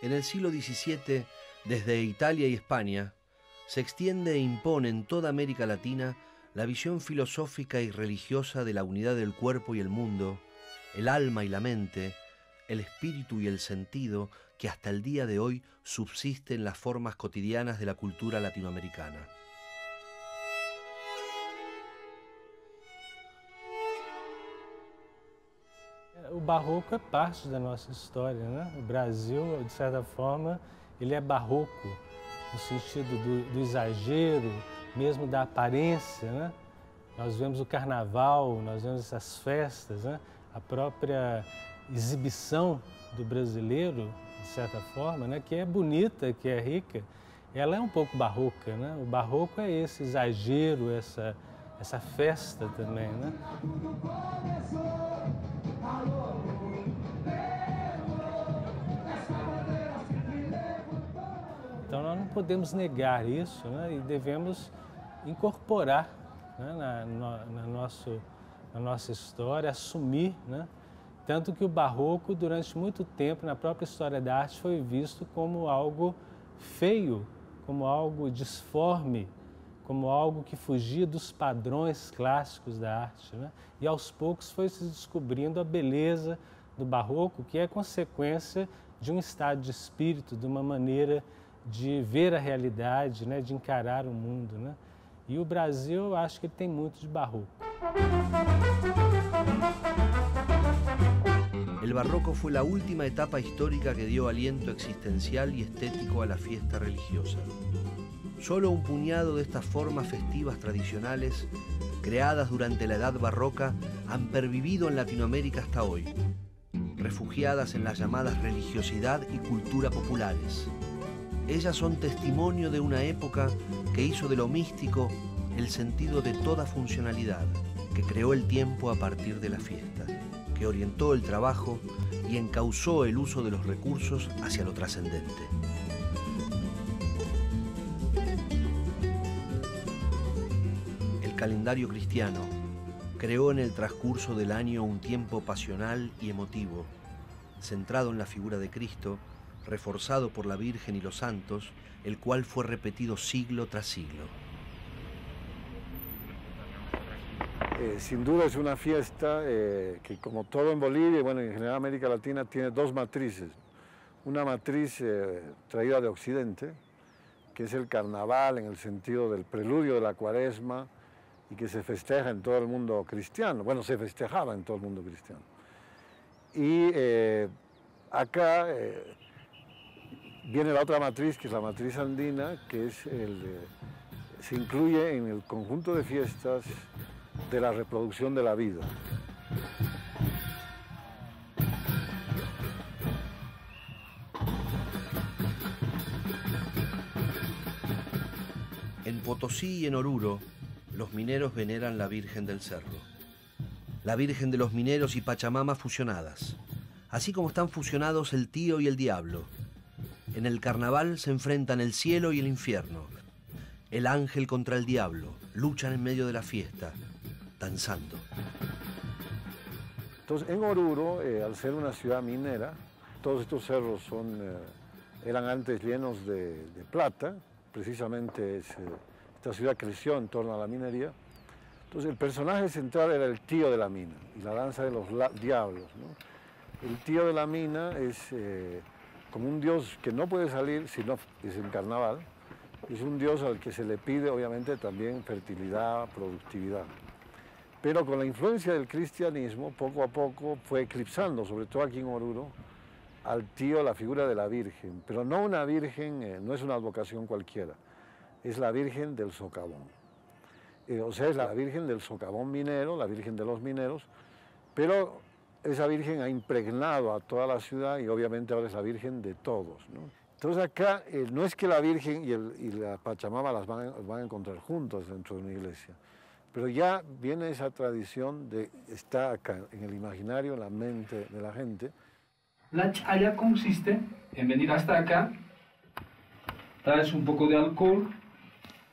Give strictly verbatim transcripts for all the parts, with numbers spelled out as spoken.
En el siglo diecisiete, desde Italia y España, se extiende e impone en toda América Latina la visión filosófica y religiosa de la unidad del cuerpo y el mundo, el alma y la mente, el espíritu y el sentido que hasta el día de hoy subsiste en las formas cotidianas de la cultura latinoamericana. O barroco é parte da nossa história, né? O Brasil, de certa forma, ele é barroco, no sentido do, do exagero, mesmo da aparência, né? Nós vemos o carnaval, nós vemos essas festas, né? A própria exibição do brasileiro, de certa forma, né? Que é bonita, que é rica, ela é um pouco barroca, né? O barroco é esse exagero, essa, essa festa também, né? Então nós não podemos negar isso, né? E devemos incorporar, né? na, na, na, nosso, na nossa história, assumir, né? Tanto que o barroco durante muito tempo na própria história da arte foi visto como algo feio, como algo disforme, como algo que fugia dos padrões clássicos da arte, né? E aos poucos foi se descobrindo a beleza do barroco, que é consequência de um estado de espírito, de uma maneira de ver a realidade, né? De encarar o mundo, né? E o Brasil, eu acho que ele tem muito de barroco. El barroco fue la última etapa histórica que dio aliento existencial y estético a la fiesta religiosa. Solo un puñado de estas formas festivas tradicionales, creadas durante la Edad Barroca, han pervivido en Latinoamérica hasta hoy, refugiadas en las llamadas religiosidad y cultura populares. Ellas son testimonio de una época que hizo de lo místico el sentido de toda funcionalidad, que creó el tiempo a partir de la fiesta, que orientó el trabajo y encauzó el uso de los recursos hacia lo trascendente. El calendario cristiano creó en el transcurso del año un tiempo pasional y emotivo, centrado en la figura de Cristo, reforzado por la Virgen y los santos, el cual fue repetido siglo tras siglo. Eh, sin duda es una fiesta eh, que, como todo en Bolivia y bueno, en general América Latina, tiene dos matrices. Una matriz eh, traída de Occidente, que es el carnaval en el sentido del preludio de la cuaresma, y que se festeja en todo el mundo cristiano, bueno, se festejaba en todo el mundo cristiano. Y eh, acá eh, viene la otra matriz, que es la matriz andina, que es el, eh, se incluye en el conjunto de fiestas de la reproducción de la vida. En Potosí y en Oruro, los mineros veneran la Virgen del Cerro, la Virgen de los Mineros y Pachamama fusionadas, así como están fusionados el tío y el diablo. En el carnaval se enfrentan el cielo y el infierno, el ángel contra el diablo, luchan en medio de la fiesta, danzando. Entonces, en Oruro, eh, al ser una ciudad minera, todos estos cerros son, eh, eran antes llenos de, de plata, precisamente es... Esta ciudad creció en torno a la minería. Entonces el personaje central era el tío de la mina y la danza de los diablos, ¿no? El tío de la mina es eh, como un dios que no puede salir si no es en carnaval. Es un dios al que se le pide obviamente también fertilidad, productividad. Pero con la influencia del cristianismo poco a poco fue eclipsando, sobre todo aquí en Oruro, al tío la figura de la Virgen. Pero no una virgen, eh, no es una advocación cualquiera. Es la Virgen del Socavón, eh, o sea, es la Virgen del Socavón minero, la Virgen de los mineros, pero esa Virgen ha impregnado a toda la ciudad y obviamente ahora es la Virgen de todos, ¿no? Entonces acá eh, no es que la Virgen y, el, y la Pachamama las van, las van a encontrar juntas dentro de una iglesia, pero ya viene esa tradición de estar acá, en el imaginario, en la mente de la gente. La chaya consiste en venir hasta acá, traes un poco de alcohol,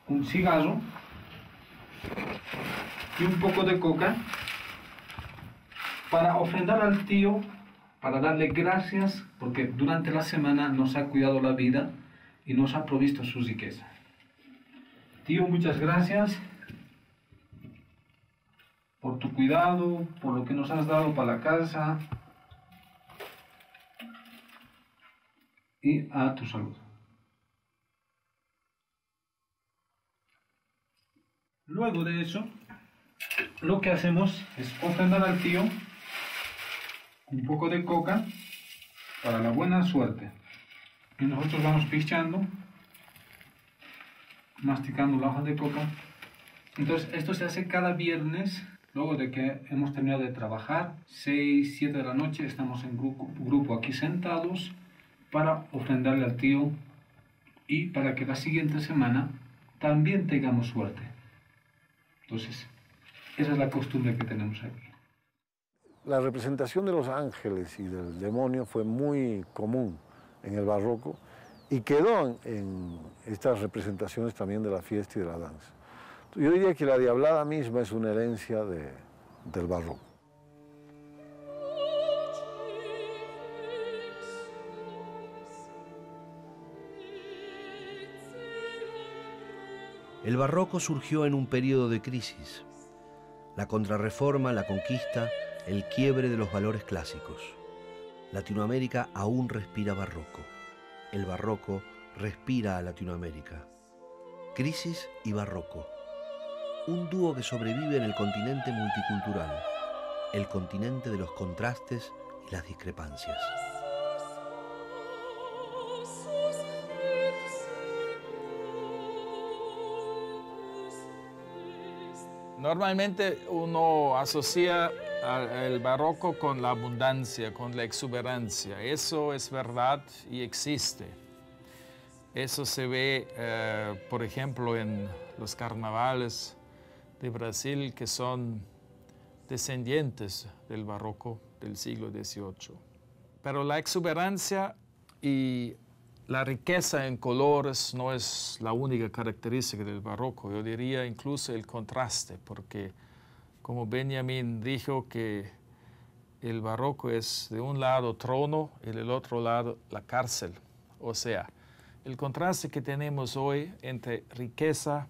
un cigarro y un poco de coca para ofrendar al tío para darle gracias porque durante la semana nos ha cuidado la vida y nos ha provisto su riqueza. Tío, muchas gracias por tu cuidado, por lo que nos has dado para la casa y a tu salud. Luego de eso, lo que hacemos es ofrendar al tío un poco de coca para la buena suerte. Y nosotros vamos pichando, masticando la hoja de coca. Entonces esto se hace cada viernes, luego de que hemos terminado de trabajar, seis, siete de la noche, estamos en grupo, grupo aquí sentados para ofrendarle al tío y para que la siguiente semana también tengamos suerte. Entonces, esa es la costumbre que tenemos aquí. La representación de los ángeles y del demonio fue muy común en el barroco y quedó en estas representaciones también de la fiesta y de la danza. Yo diría que la diablada misma es una herencia de, del barroco. El barroco surgió en un periodo de crisis. La contrarreforma, la conquista, el quiebre de los valores clásicos. Latinoamérica aún respira barroco. El barroco respira a Latinoamérica. Crisis y barroco. Un dúo que sobrevive en el continente multicultural. El continente de los contrastes y las discrepancias. Normalmente uno asocia el barroco con la abundancia, con la exuberancia. Eso es verdad y existe. Eso se ve, eh, por ejemplo, en los carnavales de Brasil, que son descendientes del barroco del siglo dieciocho. Pero la exuberancia y la riqueza en colores no es la única característica del barroco, yo diría incluso el contraste, porque como Benjamin dijo que el barroco es de un lado trono y del otro lado la cárcel. O sea, el contraste que tenemos hoy entre riqueza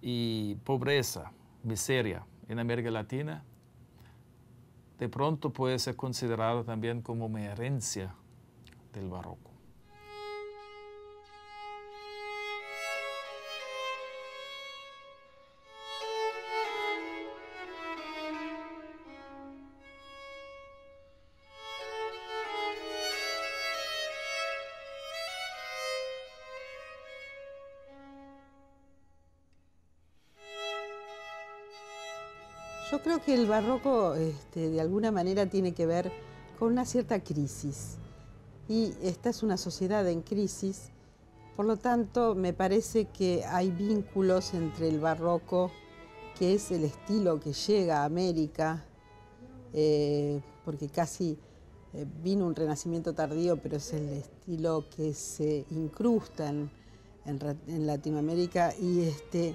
y pobreza, miseria en América Latina, de pronto puede ser considerado también como una herencia del barroco. Yo creo que el barroco este, de alguna manera tiene que ver con una cierta crisis y esta es una sociedad en crisis, por lo tanto me parece que hay vínculos entre el barroco, que es el estilo que llega a América, eh, porque casi eh, vino un renacimiento tardío, pero es el estilo que se incrusta en, en, en Latinoamérica y, este,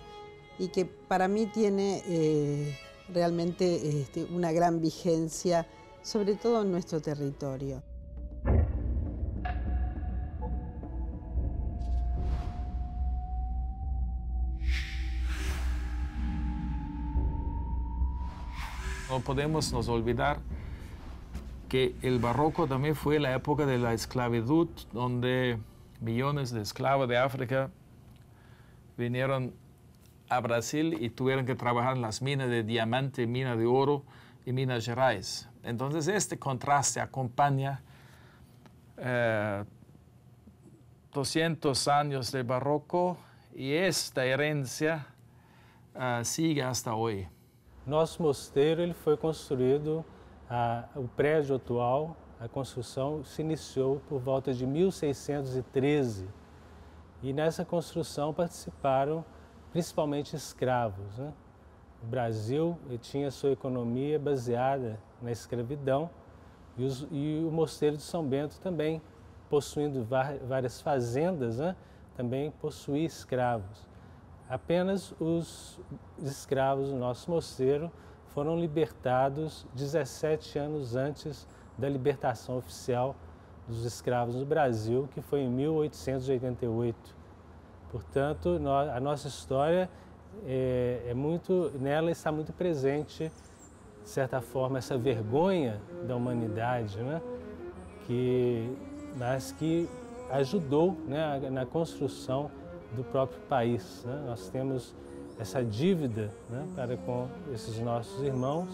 y que para mí tiene... Eh, realmente este, una gran vigencia, sobre todo en nuestro territorio. No podemos nos olvidar que el barroco también fue la época de la esclavitud, donde millones de esclavos de África vinieron a Brasil y tuvieron que trabajar en las minas de diamante, minas de oro y Minas Gerais. Entonces este contraste acompaña eh, doscientos años de barroco y esta herencia eh, sigue hasta hoy. Nuestro mosteiro ele fue construido, ah, el prédio actual, la construcción se inició por volta de mil seiscientos trece y en esa construcción participaron principalmente escravos, né? O Brasil tinha sua economia baseada na escravidão e, os, e o mosteiro de São Bento também, possuindo várias fazendas, né? Também possuía escravos. Apenas os escravos do nosso mosteiro foram libertados dezessete anos antes da libertação oficial dos escravos no Brasil, que foi em mil oitocentos e oitenta e oito. Portanto, a nossa história é, é muito, nela está muito presente, de certa forma, essa vergonha da humanidade, né? que, mas que ajudou, né, na construção do próprio país, né? Nós temos essa dívida, né, para com esses nossos irmãos.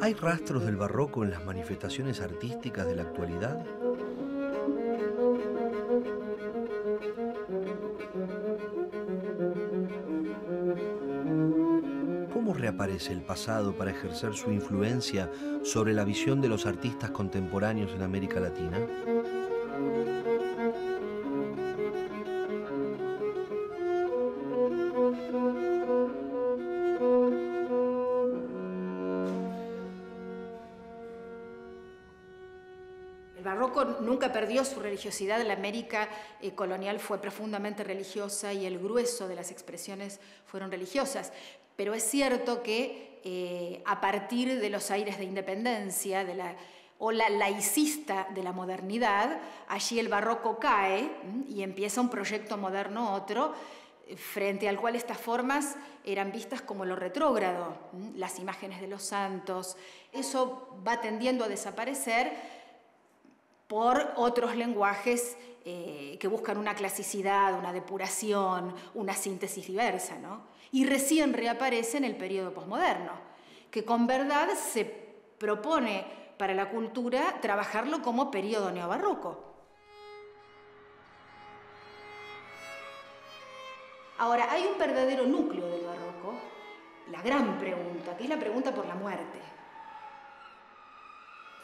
¿Hay rastros del barroco en las manifestaciones artísticas de la actualidad? ¿Cómo reaparece el pasado para ejercer su influencia sobre la visión de los artistas contemporáneos en América Latina? Nunca perdió su religiosidad. La América eh, colonial fue profundamente religiosa y el grueso de las expresiones fueron religiosas. Pero es cierto que eh, a partir de los aires de independencia, de la ola laicista de la modernidad, allí el barroco cae, ¿m? y empieza un proyecto moderno otro, frente al cual estas formas eran vistas como lo retrógrado, ¿m? las imágenes de los santos. Eso va tendiendo a desaparecer por otros lenguajes eh, que buscan una clasicidad, una depuración, una síntesis diversa, ¿no? Y recién reaparece en el periodo posmoderno, que con verdad se propone para la cultura trabajarlo como periodo neobarroco. Ahora, hay un verdadero núcleo del barroco, la gran pregunta, que es la pregunta por la muerte.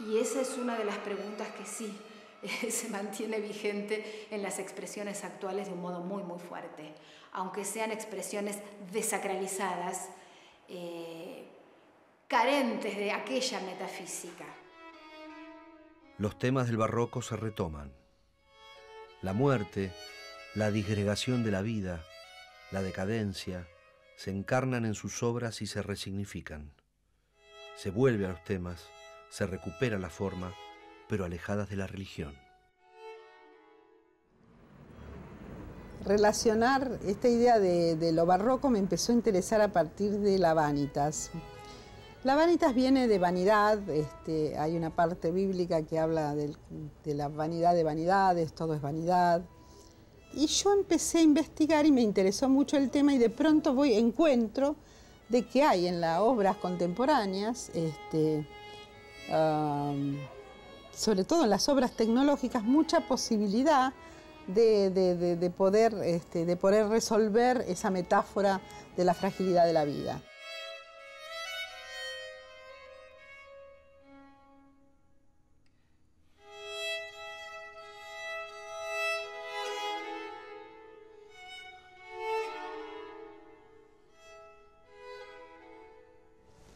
Y esa es una de las preguntas que sí eh, se mantiene vigente en las expresiones actuales de un modo muy, muy fuerte. Aunque sean expresiones desacralizadas, eh, carentes de aquella metafísica. Los temas del barroco se retoman. La muerte, la disgregación de la vida, la decadencia, se encarnan en sus obras y se resignifican. Se vuelve a los temas. Se recupera la forma, pero alejadas de la religión. Relacionar esta idea de, de lo barroco me empezó a interesar a partir de la Vanitas. La Vanitas viene de vanidad, este, hay una parte bíblica que habla del, de la vanidad de vanidades, todo es vanidad. Y yo empecé a investigar y me interesó mucho el tema y de pronto voy, encuentro de que hay en las obras contemporáneas, este, Uh, sobre todo en las obras tecnológicas, mucha posibilidad de, de, de, de, poder, este, de poder resolver esa metáfora de la fragilidad de la vida.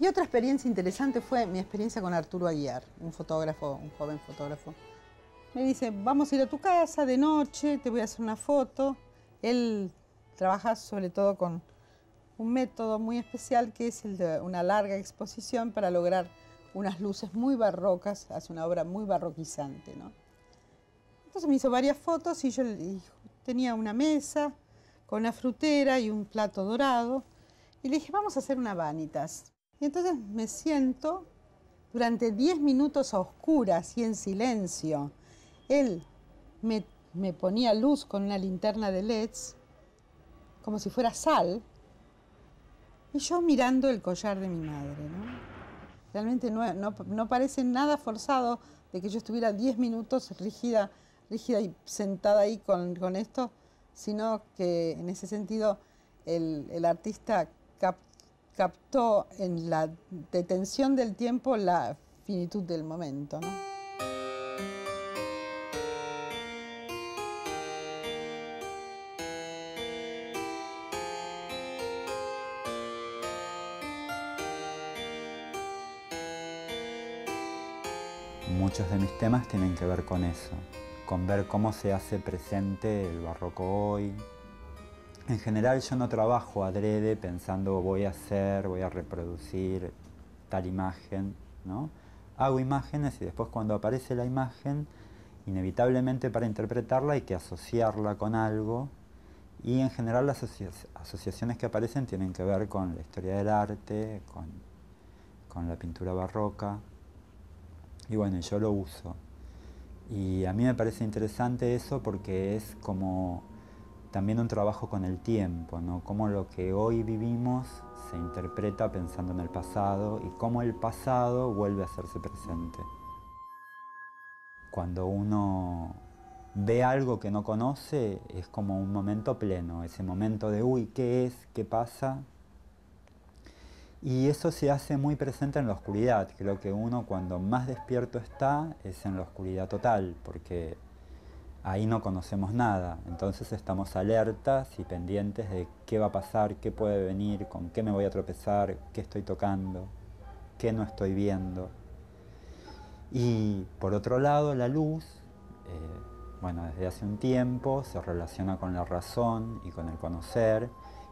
Otra experiencia interesante fue mi experiencia con Arturo Aguiar, un fotógrafo, un joven fotógrafo. Me dice, vamos a ir a tu casa de noche, te voy a hacer una foto. Él trabaja sobre todo con un método muy especial que es el de una larga exposición para lograr unas luces muy barrocas, hace una obra muy barroquizante, ¿no? Entonces me hizo varias fotos y yo y tenía una mesa con una frutera y un plato dorado y le dije, vamos a hacer una Vanitas. Y entonces me siento durante diez minutos a oscuras y en silencio. Él me, me ponía luz con una linterna de L E Ds, como si fuera sal, y yo mirando el collar de mi madre, ¿no? Realmente no, no, no parece nada forzado de que yo estuviera diez minutos rígida, rígida y sentada ahí con, con esto, sino que en ese sentido el, el artista capta captó en la detención del tiempo la finitud del momento, ¿no? Muchos de mis temas tienen que ver con eso, con ver cómo se hace presente el barroco hoy. En general yo no trabajo adrede pensando voy a hacer, voy a reproducir tal imagen, ¿no? Hago imágenes y después cuando aparece la imagen, inevitablemente para interpretarla hay que asociarla con algo, y en general las asoci- asociaciones que aparecen tienen que ver con la historia del arte, con, con la pintura barroca, y bueno, yo lo uso. Y a mí me parece interesante eso porque es como también un trabajo con el tiempo, ¿no? Cómo lo que hoy vivimos se interpreta pensando en el pasado y cómo el pasado vuelve a hacerse presente. Cuando uno ve algo que no conoce, es como un momento pleno, ese momento de uy, ¿qué es? ¿Qué pasa? Y eso se hace muy presente en la oscuridad. Creo que uno cuando más despierto está es en la oscuridad total, porque ahí no conocemos nada, entonces estamos alertas y pendientes de qué va a pasar, qué puede venir, con qué me voy a tropezar, qué estoy tocando, qué no estoy viendo. Y por otro lado, la luz, eh, bueno, desde hace un tiempo se relaciona con la razón y con el conocer,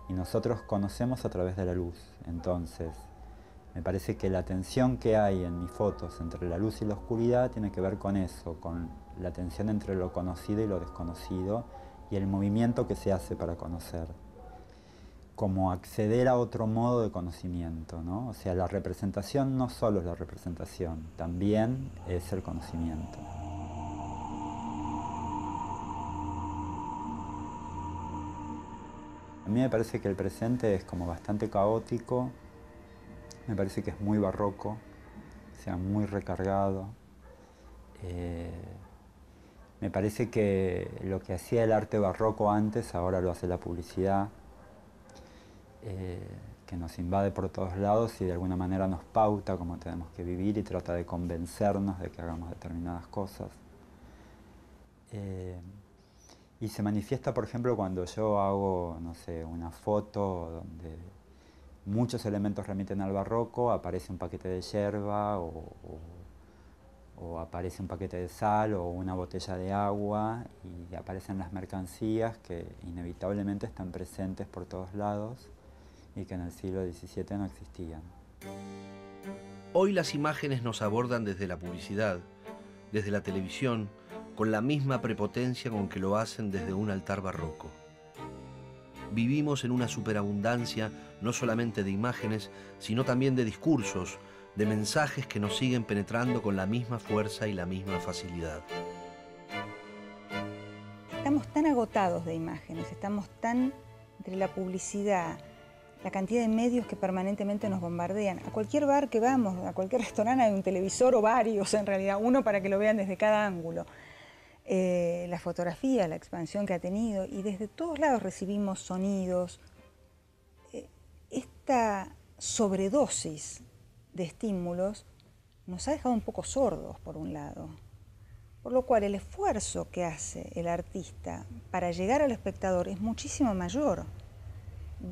y nosotros conocemos a través de la luz. Entonces, me parece que la tensión que hay en mis fotos entre la luz y la oscuridad tiene que ver con eso, con la tensión entre lo conocido y lo desconocido, y el movimiento que se hace para conocer. Como acceder a otro modo de conocimiento, ¿no? O sea, la representación no solo es la representación, también es el conocimiento. A mí me parece que el presente es como bastante caótico, me parece que es muy barroco, o sea, muy recargado. Eh, me parece que lo que hacía el arte barroco antes, ahora lo hace la publicidad, eh, que nos invade por todos lados y de alguna manera nos pauta cómo tenemos que vivir y trata de convencernos de que hagamos determinadas cosas. Eh, Y se manifiesta, por ejemplo, cuando yo hago, no sé, una foto donde muchos elementos remiten al barroco, aparece un paquete de yerba, o, o, o aparece un paquete de sal, o una botella de agua, y aparecen las mercancías que inevitablemente están presentes por todos lados y que en el siglo diecisiete no existían. Hoy las imágenes nos abordan desde la publicidad, desde la televisión, con la misma prepotencia con que lo hacen desde un altar barroco. Vivimos en una superabundancia no solamente de imágenes, sino también de discursos, de mensajes que nos siguen penetrando con la misma fuerza y la misma facilidad. Estamos tan agotados de imágenes, estamos tan entre la publicidad, la cantidad de medios que permanentemente nos bombardean. A cualquier bar que vamos, a cualquier restaurante hay un televisor o varios, en realidad, uno para que lo vean desde cada ángulo. Eh, la fotografía, la expansión que ha tenido, y desde todos lados recibimos sonidos. Eh, esta sobredosis de estímulos nos ha dejado un poco sordos, por un lado. Por lo cual el esfuerzo que hace el artista para llegar al espectador es muchísimo mayor.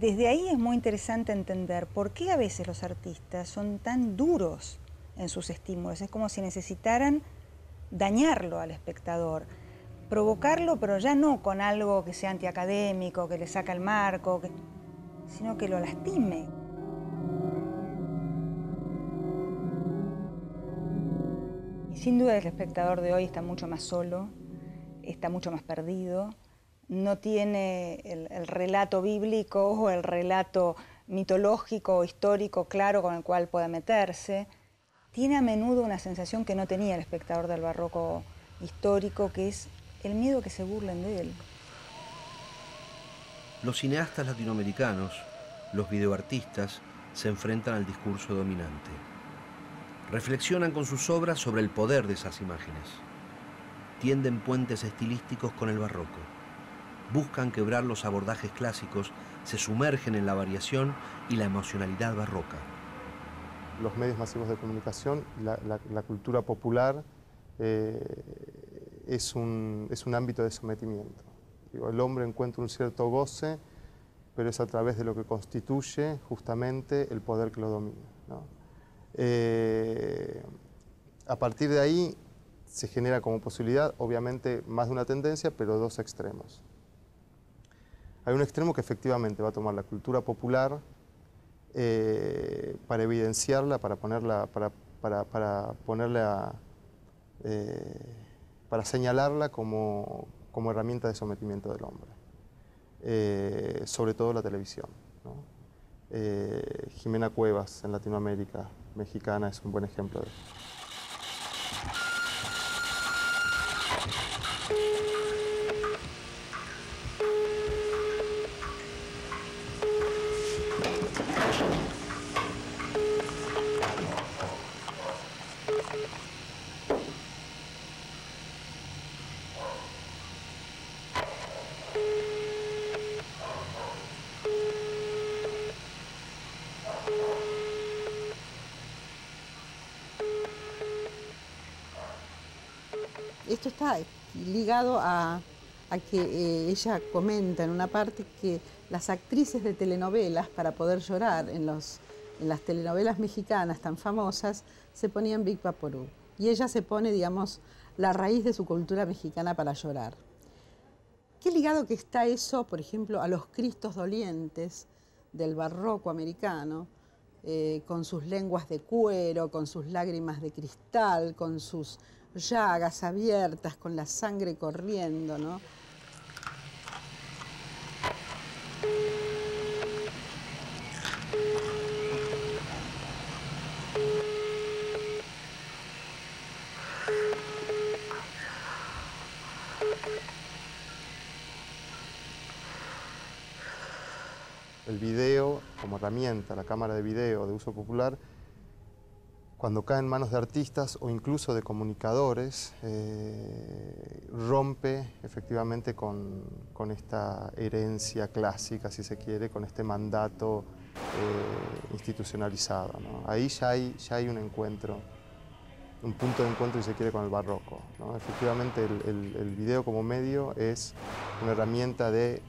Desde ahí es muy interesante entender por qué a veces los artistas son tan duros en sus estímulos. Es como si necesitaran dañarlo al espectador, provocarlo, pero ya no con algo que sea antiacadémico, que le saca el marco, que... sino que lo lastime. Y sin duda el espectador de hoy está mucho más solo, está mucho más perdido, no tiene el, el relato bíblico o el relato mitológico o histórico claro con el cual pueda meterse. Tiene a menudo una sensación que no tenía el espectador del barroco histórico, que es el miedo que se burlen de él. Los cineastas latinoamericanos, los videoartistas, se enfrentan al discurso dominante. Reflexionan con sus obras sobre el poder de esas imágenes. Tienden puentes estilísticos con el barroco. Buscan quebrar los abordajes clásicos, se sumergen en la variación y la emocionalidad barroca. Los medios masivos de comunicación, la, la, la cultura popular eh, es, un, es un ámbito de sometimiento. Digo, el hombre encuentra un cierto goce, pero es a través de lo que constituye justamente el poder que lo domina, ¿no? Eh, a partir de ahí se genera como posibilidad, obviamente, más de una tendencia, pero dos extremos. Hay un extremo que efectivamente va a tomar la cultura popular eh, para evidenciarla, para ponerla, para, para, para ponerla, eh, para señalarla como, como herramienta de sometimiento del hombre. Eh, sobre todo la televisión, ¿no? eh, Jimena Cuevas en Latinoamérica, mexicana, es un buen ejemplo de esto. Esto está ligado a, a que eh, ella comenta en una parte que las actrices de telenovelas, para poder llorar en, los, en las telenovelas mexicanas tan famosas, se ponían Big Vaporú. Y ella se pone, digamos, la raíz de su cultura mexicana para llorar. Qué ligado que está eso, por ejemplo, a los cristos dolientes del barroco americano, eh, con sus lenguas de cuero, con sus lágrimas de cristal, con sus llagas abiertas, con la sangre corriendo, ¿no? El video como herramienta, la cámara de video de uso popular, cuando cae en manos de artistas o incluso de comunicadores, eh, rompe efectivamente con, con esta herencia clásica, si se quiere, con este mandato eh, institucionalizado, ¿no? Ahí ya hay, ya hay un encuentro, un punto de encuentro, si se quiere, con el barroco, ¿no? Efectivamente, el, el, el video como medio es una herramienta de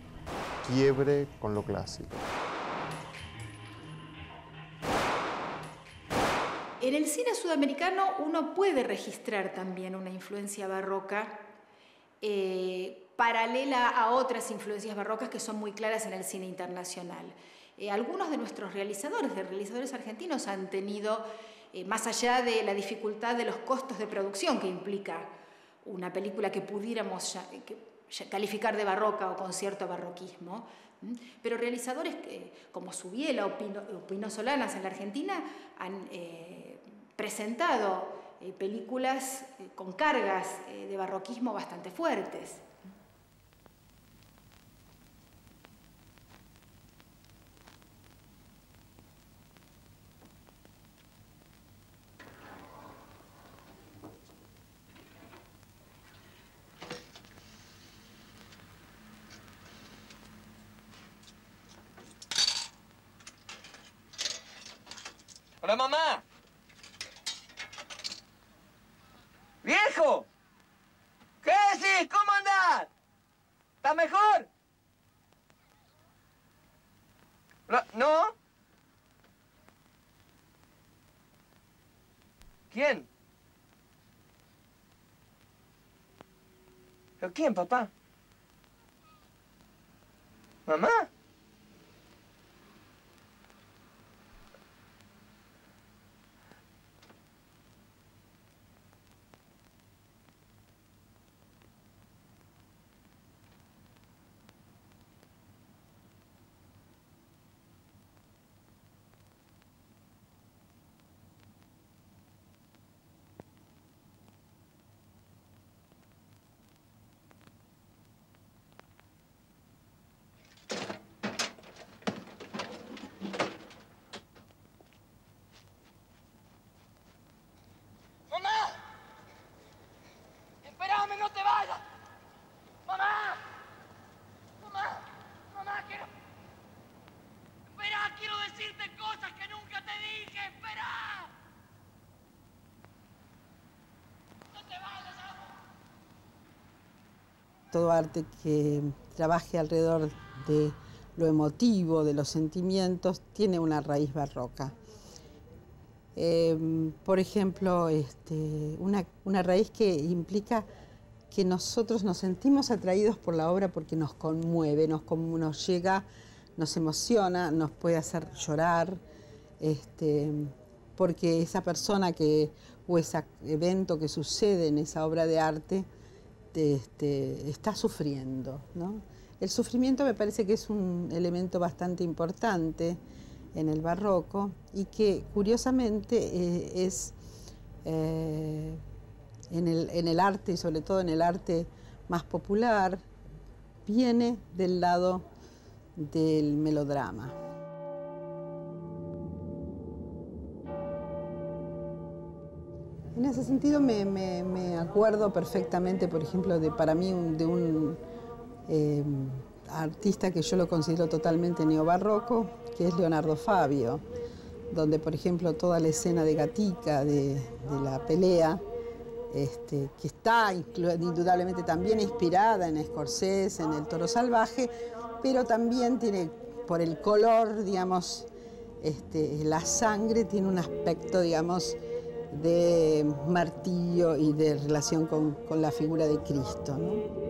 quiebre con lo clásico. En el cine sudamericano uno puede registrar también una influencia barroca eh, paralela a otras influencias barrocas que son muy claras en el cine internacional. Eh, algunos de nuestros realizadores, de realizadores argentinos, han tenido, eh, más allá de la dificultad de los costos de producción que implica una película que pudiéramos ya, que, calificar de barroca o con cierto barroquismo, pero realizadores que, como Subiela o Pino, o Pino Solanas en la Argentina han... Eh, presentado eh, películas eh, con cargas eh, de barroquismo bastante fuertes. ¡Hola, mamá! ¡Viejo! ¿Qué decís? ¿Cómo andás? ¿Estás mejor? ¿No? ¿Quién? ¿Pero quién, papá? ¿Mamá? Todo arte que trabaje alrededor de lo emotivo, de los sentimientos, tiene una raíz barroca. Eh, por ejemplo, este, una, una raíz que implica que nosotros nos sentimos atraídos por la obra porque nos conmueve, nos, nos llega, nos emociona, nos puede hacer llorar, este, porque esa persona que, o ese evento que sucede en esa obra de arte este, está sufriendo, ¿no? El sufrimiento me parece que es un elemento bastante importante en el barroco y que curiosamente eh, es eh, en, el, en el arte, y sobre todo en el arte más popular, viene del lado del melodrama. En ese sentido me, me, me acuerdo perfectamente, por ejemplo, de para mí un, de un eh, artista que yo lo considero totalmente neobarroco, que es Leonardo Favio, donde, por ejemplo, toda la escena de Gatica, de, de la pelea, este, que está indudablemente también inspirada en Scorsese, en El toro salvaje, pero también tiene, por el color, digamos, este, la sangre tiene un aspecto, digamos, de martillo y de relación con, con la figura de Cristo, ¿no?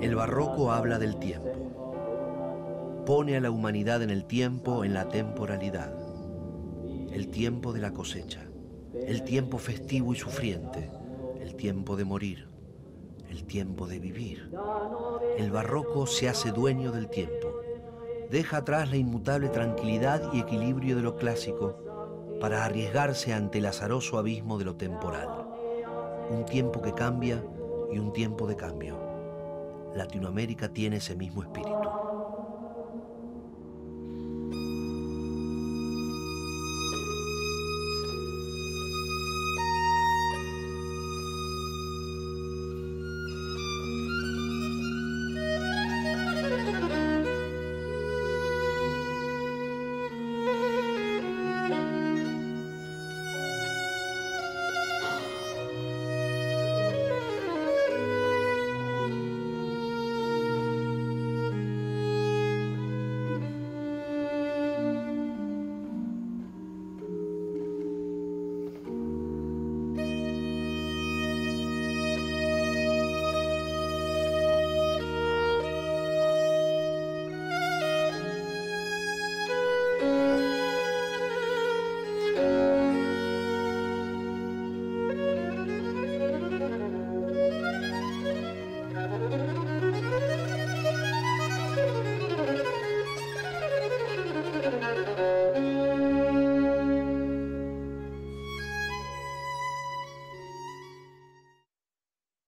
El barroco habla del tiempo, pone a la humanidad en el tiempo, en la temporalidad, el tiempo de la cosecha, el tiempo festivo y sufriente, el tiempo de morir, el tiempo de vivir. El barroco se hace dueño del tiempo, deja atrás la inmutable tranquilidad y equilibrio de lo clásico para arriesgarse ante el azaroso abismo de lo temporal. Un tiempo que cambia y un tiempo de cambio. Latinoamérica tiene ese mismo espíritu.